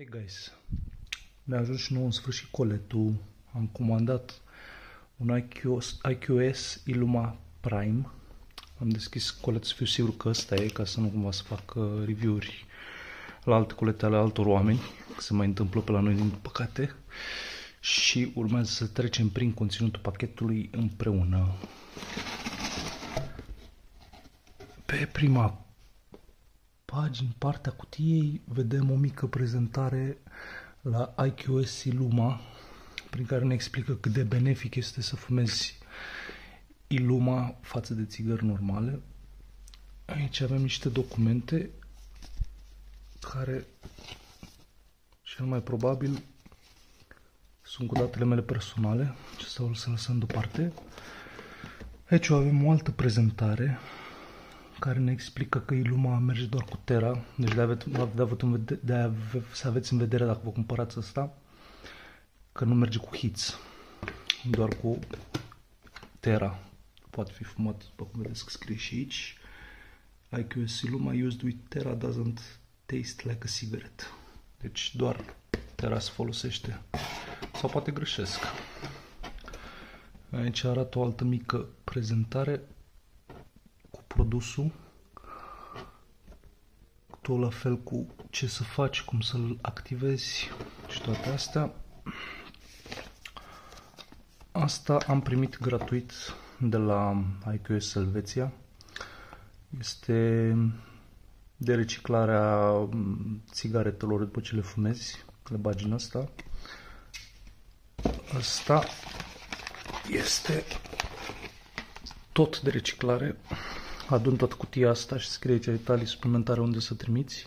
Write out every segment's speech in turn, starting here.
Hey guys, mi-a ajuns și nou în sfârșit coletul. Am comandat un IQOS Iluma Prime. Am deschis colet să fiu sigur că ăsta e, ca să nu cumva să fac review-uri la alte colete ale altor oameni, că se mai întâmplă pe la noi din păcate. Și urmează să trecem prin conținutul pachetului împreună. Pe prima pagină, partea cutiei, vedem o mică prezentare la IQOS Iluma, prin care ne explică cât de benefic este să fumezi Iluma față de țigări normale. Aici avem niște documente care, cel mai probabil, sunt cu datele mele personale, și o să lăsăm deoparte. Aici avem o altă prezentare care ne explică că Iluma merge doar cu Tera, deci de-aia să aveți în vedere dacă vă cumpărați asta, că nu merge cu hits, doar cu Tera. Poate fi fumat, după cum vedeți că scrie și aici, IQOS Iluma used with Tera doesn't taste like a cigarette. Deci doar Tera se folosește, sau poate greșesc. Aici arată o altă mică prezentare cu produsul, tot la fel cu ce să faci, cum să-l activezi și toate astea. Asta am primit gratuit de la IQOS Elveția. Este de reciclarea țigaretelor după ce le fumezi, le bagi în asta. Asta este tot de reciclare. Adun tot cutia asta și scrie aici detalii suplimentare unde să trimiți.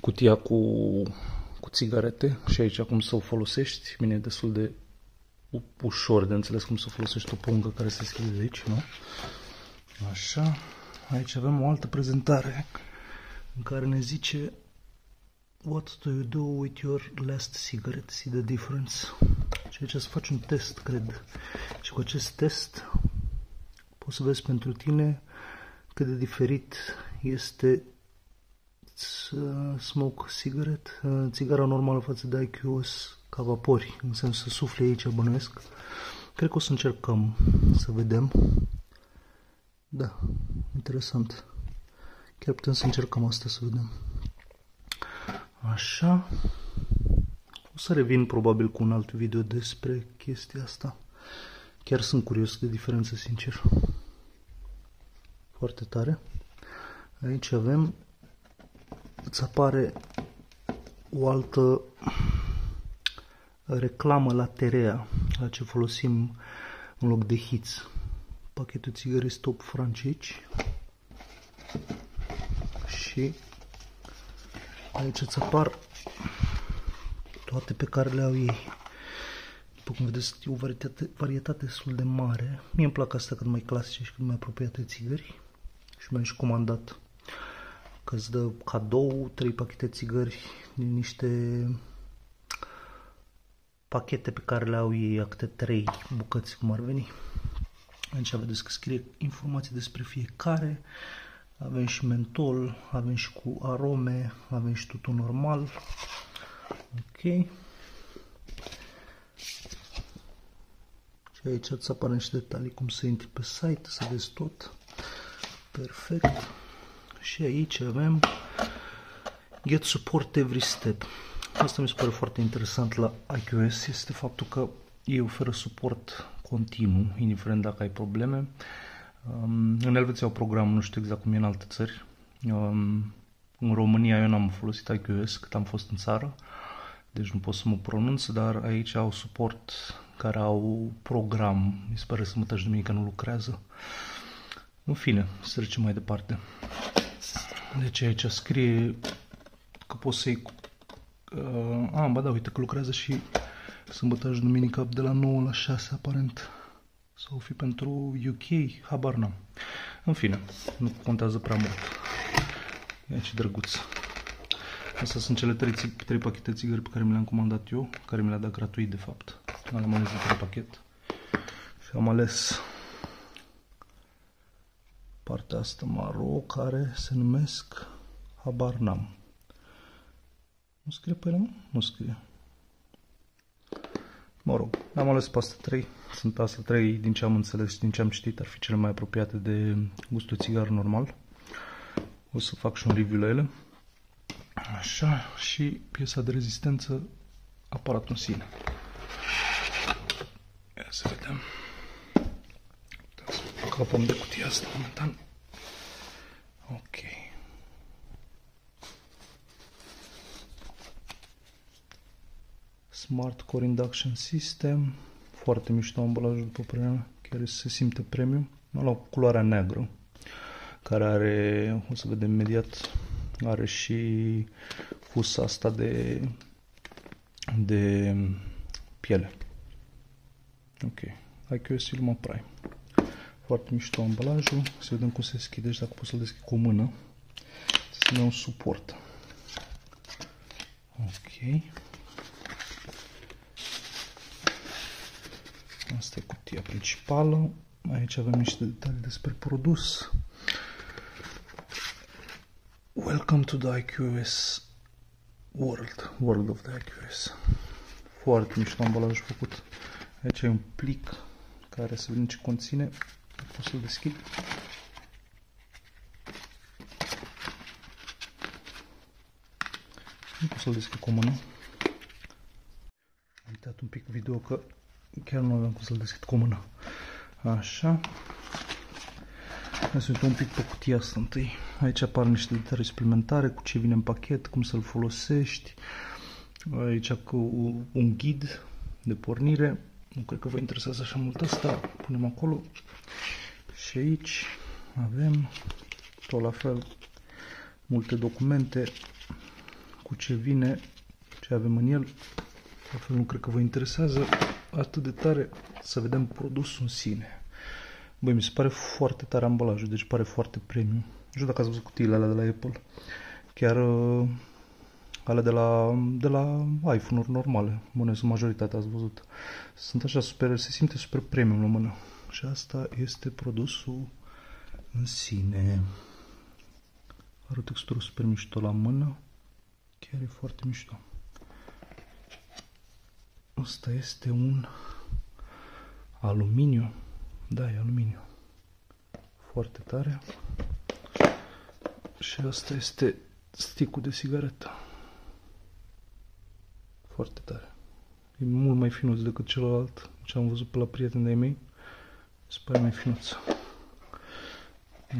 Cutia cu țigarete și aici cum să o folosești. Bine, e destul de ușor de înțeles cum să folosești o pungă care se schide de aici, nu? Așa. Aici avem o altă prezentare în care ne zice What do you do with your last cigarette? See the difference? Și aici să faci un test, cred. Și cu acest test poți să vezi pentru tine cât de diferit este să smoke cigarette, țigara normală față de IQOS ca vapori, în sensul să sufle aici, bănuiesc. Cred că o să încercăm să vedem. Da, interesant. Chiar putem să încercăm asta să vedem. Așa. O să revin probabil cu un alt video despre chestia asta. Chiar sunt curios de diferență, sincer. Foarte tare. Aici avem, îți apare o altă reclamă la Tera, la ce folosim în loc de hits. Pachetul țigării Stop Francici. Și aici îți apar toate pe care le au ei. După cum vedeți, e o varietate destul de mare. Mie îmi plac astea cât mai clasice și cât mai apropiate țigări. Și mi-am și comandat că îți dă cadou 3 pachete țigări din niște pachete pe care le au ei, acte 3 bucăți, cum ar veni. Aici vedeți că scrie informații despre fiecare. Avem și mentol, avem și cu arome, avem și tutun normal. Ok. Și aici îți apar niște detalii cum să intri pe site, să vezi tot. Perfect. Și aici avem Get Support Every Step. Asta mi se pare foarte interesant la IQOS, este faptul că ei oferă suport continuu, indiferent dacă ai probleme. În Elveția au program, nu știu exact cum e în alte țări. În România eu n-am folosit IQOS cât am fost în țară, deci nu pot să mă pronunț, dar aici au suport care au program. Mi se pare să mă tăci de mine că nu lucrează. În fine, să trecem mai departe. Deci aici scrie că poți să-i... ba da, uite că lucrează și sâmbătă și duminica de la 9 la 6, aparent. Sau fi pentru UK, habar n-am. În fine, nu contează prea mult. Ia ce drăguț. Astea sunt cele 3 pachete țigări pe care mi le-am comandat eu, care mi le-a dat gratuit, de fapt. Am ales de 3 pachet. Și am ales partea asta maro, care se numesc habar n-am. Nu scrie pe ele, mă? Nu scrie. Mă rog, am ales pe astea trei. Sunt astea trei, din ce am înțeles și din ce am citit, ar fi cele mai apropiate de gustul țigar normal. O să fac și un review la ele. Așa, și piesa de rezistență, aparatul în sine. Ia să vedem. Scăpăm de cutia asta momentan. Ok. Smart Core Induction System. Foarte mișto ambalajul, după părerea mea. Chiar se simte premium. M-am luat cu culoarea neagră, care are, o să vedem imediat, are și husa asta de piele. Ok. IQOS Iluma Prime. Foarte mișto ambalajul. Să vedem cum se deschide și dacă pot să-l deschid cu o mână. Să ne un suport. Ok. Asta e cutia principală. Aici avem niște detalii despre produs. Welcome to the IQOS World. World of the IQOS. Foarte mișto ambalajul făcut. Aici e un plic care să vedem ce conține. Pot să-l deschid. Nu pot să-l deschid cu mâna. Am uitat un pic video că chiar nu aveam cum să-l deschid cu mâna. Așa. Hai să uităm un pic pe cutia asta întâi. Aici apar niște detalii suplimentare, cu ce vine în pachet, cum să-l folosești. Aici cu un ghid de pornire. Nu cred că vă interesează așa mult asta. Punem acolo. Și aici avem tot la fel multe documente cu ce vine, ce avem în el. La fel nu cred că vă interesează atât de tare. Să vedem produsul în sine. Băi, mi se pare foarte tare ambalajul, deci pare foarte premium. Nu știu dacă ați văzut cutiile alea de la Apple. Chiar alea de la iPhone-uri normale. Bune, sunt majoritatea, ați văzut. Sunt așa super, se simte super premium la mână. Și asta este produsul în sine. Are o textură super mișto la mână. Chiar e foarte mișto. Asta este un aluminiu. Da, e aluminiu. Foarte tare. Și asta este stick-ul de sigaretă. Foarte tare. E mult mai finuț decât celălalt. Ce am văzut pe la prieteni de-ai mei. Se pare mai finuț.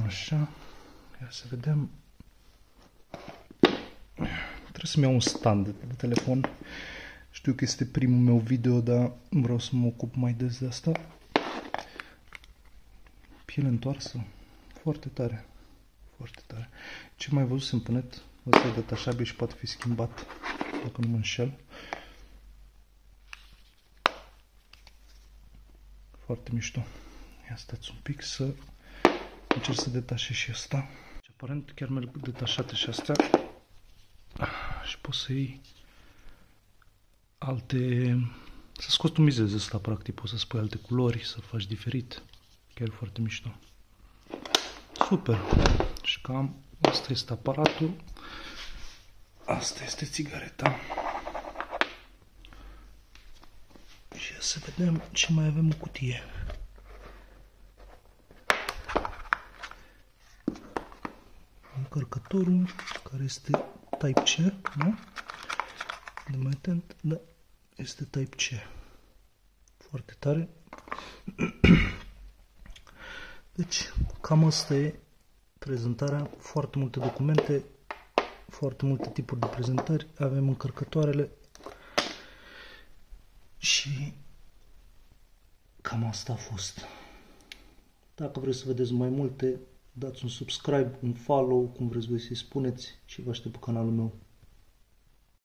Așa. Ia să vedem. Trebuie să-mi iau un stand de telefon. Știu că este primul meu video, dar vreau să mă ocup mai des de asta. Piele întoarsă. Foarte tare. Foarte tare. Ce mai văzusem pe net? Asta e detașabil și poate fi schimbat, dacă nu mă înșel. Foarte mișto. Ia stați un pic să încerc să detașez și asta. Și aparent chiar merg detașate și astea. Și pot să iei alte... să-ți costumizezi asta, practic. Poți să spui alte culori, să-l faci diferit. Chiar foarte mișto. Super. Și cam asta este aparatul. Asta este țigareta. Și să vedem ce mai avem în cutie. Încărcătorul, care este Type-C, nu? De mai atent, da, este Type-C. Foarte tare. Deci, cam asta e prezentarea. Foarte multe documente, foarte multe tipuri de prezentări. Avem încărcătoarele și cam asta a fost. Dacă vreți să vedeți mai multe, dați un subscribe, un follow, cum vreți voi să-i spuneți, și vă aștept pe canalul meu.